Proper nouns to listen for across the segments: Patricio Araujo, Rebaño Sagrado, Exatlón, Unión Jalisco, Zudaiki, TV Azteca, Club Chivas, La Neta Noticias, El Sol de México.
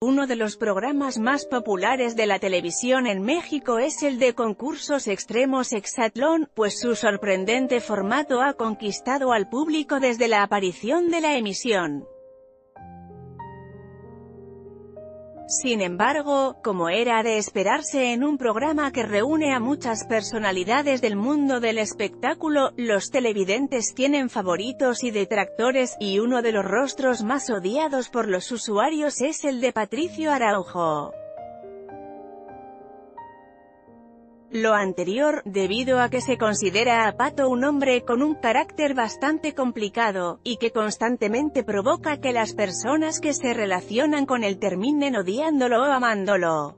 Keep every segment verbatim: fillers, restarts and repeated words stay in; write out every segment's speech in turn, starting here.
Uno de los programas más populares de la televisión en México es el de concursos extremos Exatlón, pues su sorprendente formato ha conquistado al público desde la aparición de la emisión. Sin embargo, como era de esperarse en un programa que reúne a muchas personalidades del mundo del espectáculo, los televidentes tienen favoritos y detractores, y uno de los rostros más odiados por los usuarios es el de Patricio Araujo. Lo anterior, debido a que se considera a Pato un hombre con un carácter bastante complicado, y que constantemente provoca que las personas que se relacionan con él terminen odiándolo o amándolo.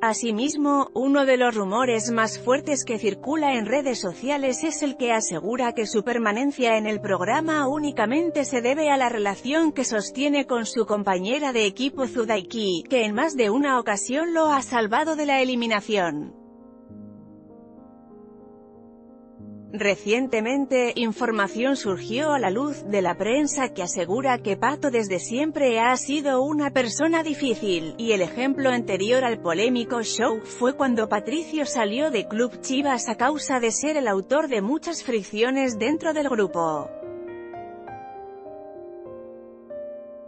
Asimismo, uno de los rumores más fuertes que circula en redes sociales es el que asegura que su permanencia en el programa únicamente se debe a la relación que sostiene con su compañera de equipo Zudaiki, que en más de una ocasión lo ha salvado de la eliminación. Recientemente, información surgió a la luz de la prensa que asegura que Pato desde siempre ha sido una persona difícil, y el ejemplo anterior al polémico show fue cuando Patricio salió de Club Chivas a causa de ser el autor de muchas fricciones dentro del grupo.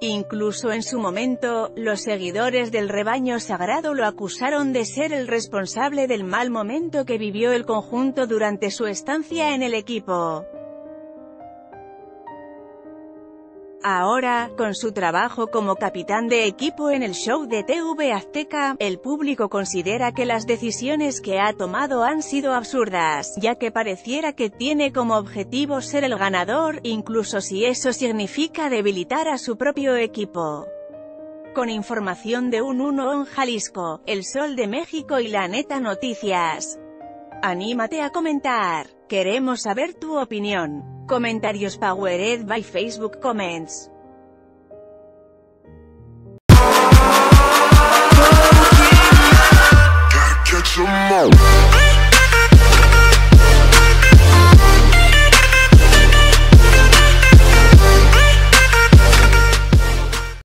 Incluso en su momento, los seguidores del Rebaño Sagrado lo acusaron de ser el responsable del mal momento que vivió el conjunto durante su estancia en el equipo. Ahora, con su trabajo como capitán de equipo en el show de T V Azteca, el público considera que las decisiones que ha tomado han sido absurdas, ya que pareciera que tiene como objetivo ser el ganador, incluso si eso significa debilitar a su propio equipo. Con información de Unión Jalisco, El Sol de México y La Neta Noticias. Anímate a comentar, queremos saber tu opinión. Comentarios powered by Facebook Comments.